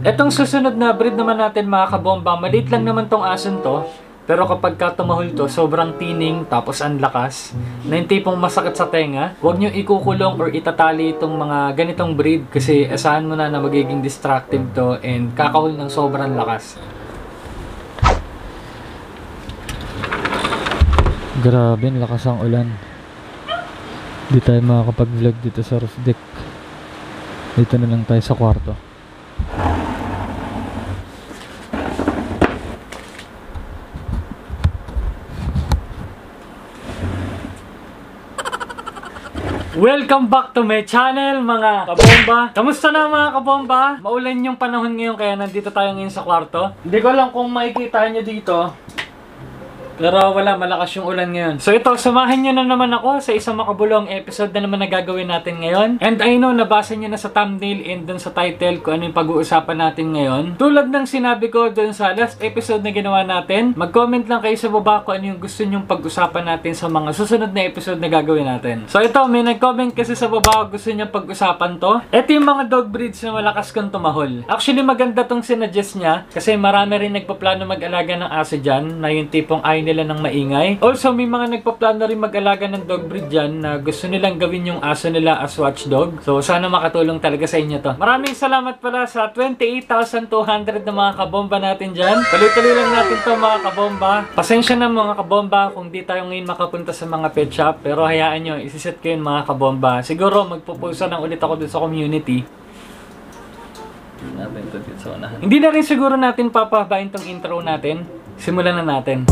Etong susunod na breed naman natin mga kabomba, maliit lang naman tong aso to. Pero kapag ka tumahol to, sobrang tining tapos ang lakas na yung tipong masakit sa tenga. Huwag nyo ikukulong or itatali itong mga ganitong breed kasi asahan mo na na magiging destructive to and kakahol ng sobrang lakas. Grabe, lakas ang ulan. Hindi tayo makakapag-vlog dito sa roof deck. Dito na lang tayo sa kwarto. Welcome back to my channel mga kabomba. Kamusta na mga kabomba? Maulan yung panahon ngayon kaya nandito tayo ngayon sa kwarto. Hindi ko alam kung makikita nyo dito, pero wala, malakas yung ulan ngayon. So ito, samahan nyo na naman ako sa isang makabulong episode na naman na gagawin natin ngayon. And I know, nabasa nyo na sa thumbnail and dun sa title kung ano yung pag-uusapan natin ngayon. Tulad ng sinabi ko dun sa last episode na ginawa natin, mag-comment lang kayo sa baba kung ano yung gusto nyong pag-usapan natin sa mga susunod na episode na gagawin natin. So ito, may nag-comment kasi sa baba kung gusto nyong pag-usapan to. Ito yung mga dog breeds na malakas kang tumahol. Actually, maganda tong sinadjust niya kasi marami rin nagpaplano mag-alaga ng aso dyan na yung tipong ayaw nila ng maingay. Also, may mga nagpaplano rin mag-alaga ng dog breed dyan na gusto nilang gawin yung aso nila as watchdog. So, sana makatulong talaga sa inyo to. Maraming salamat pala sa 28,200 na mga kabomba natin dyan. Tuloy-tuloy lang natin to mga kabomba. Pasensya na mga kabomba kung di tayo ngayon makapunta sa mga pet shop, pero hayaan nyo, isiset ko yun mga kabomba. Siguro, magpupusa ng ulit ako dun sa community. Hindi na rin siguro natin papahabain tong intro natin. Simulan na natin.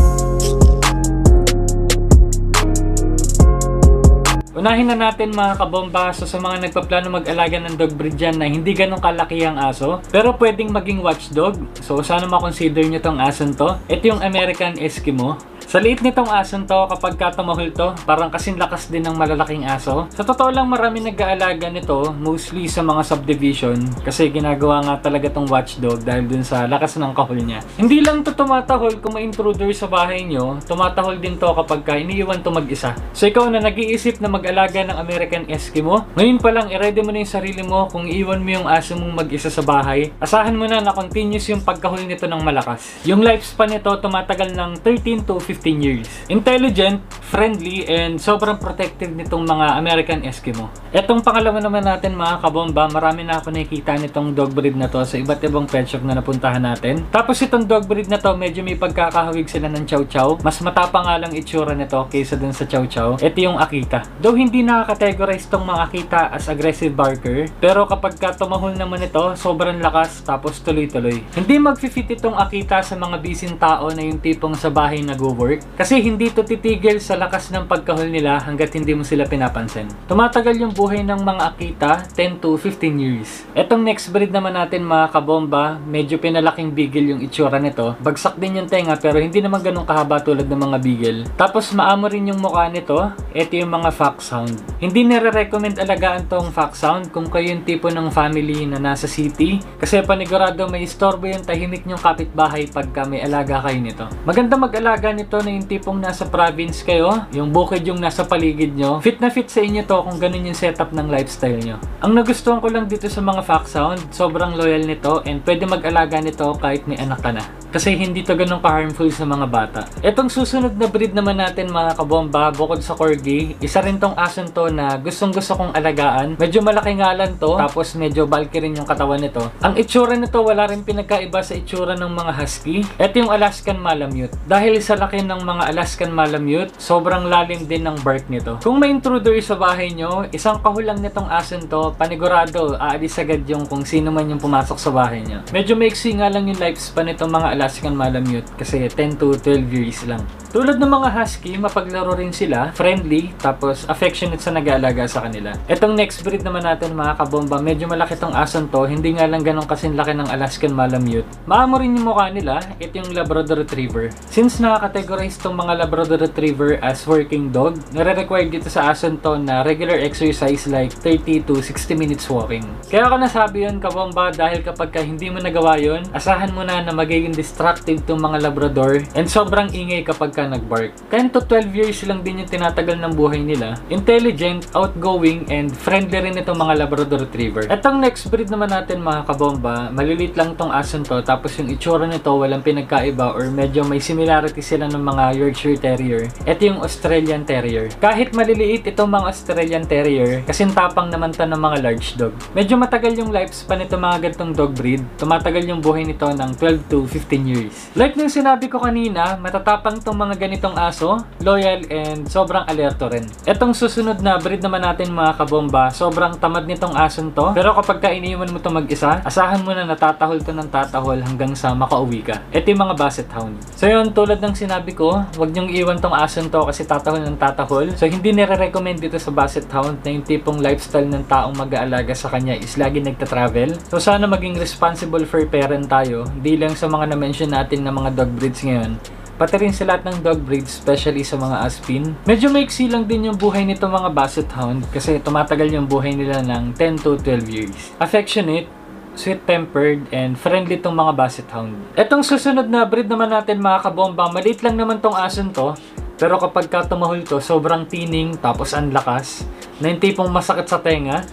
Unahin na natin mga kabomba, so sa mga nagpaplano mag-alaga ng dog breed dyan na hindi ganong kalaki ang aso pero pwedeng maging watchdog, so sana makonsider nyo tong aso to. Ito yung American Eskimo. Sa liit nitong aso to, kapag katumahol to, parang kasing lakas din ng malalaking aso. Sa totoo lang, marami nag-aalaga nito, mostly sa mga subdivision, kasi ginagawa nga talaga tong watchdog dahil dun sa lakas ng kahol niya. Hindi lang to tumatahol kung may intruder sa bahay nyo, tumatahol din to kapag ka iniiwan to mag-isa. So ikaw na nag-iisip na mag-alaga ng American Eskimo, ngayon pa lang i-ready mo na yung sarili mo kung iiwan mo yung aso mong mag-isa sa bahay. Asahan mo na na continuous yung pagkahol nito ng malakas. Yung lifespan nito tumatagal ng 13 to 15 years. Intelligent, friendly, and sobrang protective nitong mga American Eskimo. Etong pangalawa naman natin mga kabomba, marami na ako nakikita nitong dog breed na to sa iba't ibang pet shop na napuntahan natin. Tapos itong dog breed na to, medyo may pagkakahawig sila ng Chow Chow. Mas matapang nga lang itsura nito kaysa dun sa Chow Chow. Ito yung Akita. Though hindi nakakategorize tong mga Akita as aggressive barker, pero kapag tumahol naman ito, sobrang lakas tapos tuloy-tuloy. Hindi mag-fit itong Akita sa mga busy tao na yung tipong sa bahay nag-work, kasi hindi to titigil sa lakas ng pagkahol nila hanggat hindi mo sila pinapansin. Tumatagal yung buhay ng mga Akita, 10 to 15 years. Etong next breed naman natin mga kabomba, medyo pinalaking beagle yung itsura nito. Bagsak din yung tenga pero hindi naman ganun kahaba tulad ng mga beagle. Tapos maamo rin yung mukha nito. Ito yung mga Foxhound. Hindi nire-recommend alagaan tong Foxhound kung kayo yung tipo ng family na nasa city, kasi panigurado may istorbo yung tahimik nyong kapitbahay pagka may alaga kayo nito. Maganda mag-alaga nito na yung tipong nasa province kayo, yung bukid yung nasa paligid nyo. Fit na fit sa inyo to kung ganun yung setup ng lifestyle nyo. Ang nagustuhan ko lang dito sa mga Foxhound, sobrang loyal nito and pwede mag-alaga nito kahit may anak ka na, kasi hindi to ganun ka-harmful sa mga bata. Etong susunod na breed naman natin mga kabomba, bukod sa Corgi, isa rin tong aso to na gustong gusto kong alagaan. Medyo malaki ngalan to, tapos medyo bulky rin yung katawan nito. Ang itsura nito wala rin pinagkaiba sa itsura ng mga Husky. Ito yung Alaskan Malamute. Dahil sa laki ng mga Alaskan Malamute, sobrang lalim din ng bark nito. Kung may intruder sa bahay nyo, isang kahol lang nitong aso to, panigurado aalis agad yung kung sino man yung pumasok sa bahay nyo. Medyo maiksi nga lang yung lifespan nitong mga Alaskan Malamute kasi 10 to 12 years lang. Tulad ng mga Husky, mapaglaro rin sila, friendly, tapos affectionate sa nag-aalaga sa kanila. Etong next breed naman natin mga kabomba, medyo malaki tong aso to, hindi nga lang ganun kasing laki ng Alaskan Malamute. Maamo rin yung mukha nila. Ito yung Labrador Retriever. Since nakakategorize tong mga Labrador Retriever as working dog, nare-require dito sa aso to na regular exercise like 30 to 60 minutes walking. Kaya ako nasabi yun kabomba dahil kapag ka hindi mo nagawa yun, asahan mo na na magiging destructive tong mga Labrador and sobrang ingay kapag pagka nag-bark. 10 to 12 years lang din yung tinatagal ng buhay nila. Intelligent, outgoing, and friendly rin itong mga Labrador Retriever. Etong next breed naman natin mga kabomba, malilit lang tong aso to, tapos yung itsura nito walang pinagkaiba or medyo may similarity sila ng mga Yorkshire Terrier. Ito yung Australian Terrier. Kahit maliliit itong mga Australian Terrier, kasi tapang naman to ng mga large dog. Medyo matagal yung lifespan nito mga ganitong dog breed. Tumatagal yung buhay nito ng 12 to 15 years. Like nung sinabi ko kanina, matatapang tong mga ganitong aso, loyal and sobrang alerto rin. Etong susunod na breed naman natin mga kabomba, sobrang tamad nitong aso to, pero kapag iniwan mo to mag-isa, asahan mo na natatahol to ng tatahol hanggang sa makauwi ka. Ito yung mga Basset Hound. So yun, tulad ng sinabi ko, wag nyong iwan tong aso to kasi tatahol ng tatahol. So hindi nire-recommend dito sa Basset Hound na yung tipong lifestyle ng taong mag-aalaga sa kanya is lagi nagta-travel. So sana maging responsible for parent tayo, hindi lang sa mga na-mention natin na mga dog breeds ngayon, pati rin sa lahat ng dog breeds, especially sa mga Aspin. Medyo maiksi lang din yung buhay nito mga Basset Hound kasi tumatagal yung buhay nila ng 10 to 12 years. Affectionate, sweet-tempered, and friendly tong mga Basset Hound. Etong susunod na breed naman natin mga kabomba, maliit lang naman tong aso to, pero kapag ka tumahol to, sobrang tining tapos ang lakas, na yung tipong masakit sa tenga.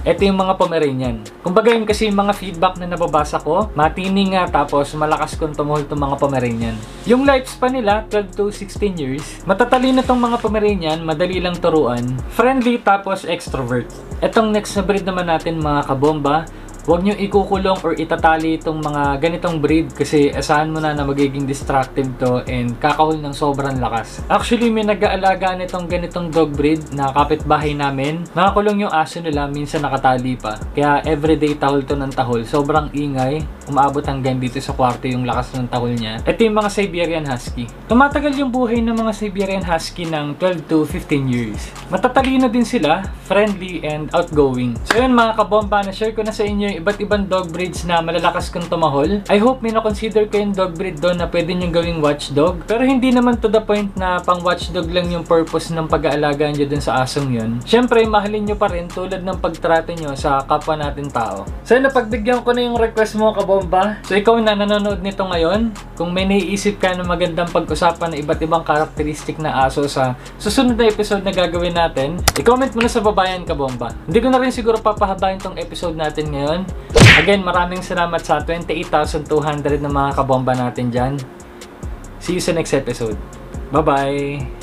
Ito yung mga Pomeranian. Kumbaga yun kasi yung mga feedback na nababasa ko, matining nga tapos malakas kung tumuhol itong mga Pomeranian. Yung lifespan nila, 12 to 16 years. Matatalino itong mga Pomeranian, madali lang turuan. Friendly tapos extrovert. Etong next na breed naman natin mga kabomba, huwag nyo ikukulong or itatali itong mga ganitong breed kasi asahan mo na magiging destructive to and kakahol ng sobrang lakas. Actually, may nag-aalagaan itong ganitong dog breed na kapitbahay namin. Nakakulong yung aso nila, minsan nakatali pa. Kaya everyday tahol to ng tahol. Sobrang ingay. Umaabot hanggang dito sa kwarto yung lakas ng tahol niya. Ito yung mga Siberian Husky. Tumatagal yung buhay ng mga Siberian Husky ng 12 to 15 years. Matatalino din sila, friendly and outgoing. So yun mga kabomba, na-share ko na sa inyo iba't ibang dog breeds na malalakas kung tumahol. I hope may na-consider kayong dog breed doon na pwede nyong gawing watchdog. Pero hindi naman to the point na pang watchdog lang yung purpose ng pag-aalaga nyo dun sa asong yun. Siyempre, mahalin nyo pa rin tulad ng pagtrato nyo sa kapwa natin tao. So, napagbigyan ko na yung request mo kabomba. So, ikaw na nanonood nito ngayon, kung may naiisip ka na magandang pag-usapan na iba't ibang karakteristik na aso sa susunod na episode na gagawin natin, i-comment mo na sa babayan kabomba. Hindi ko na rin siguro papahabain tong episode natin ngayon. Again, maraming salamat sa 28,200 na mga kabomba natin dyan. See you sa next episode. Bye-bye!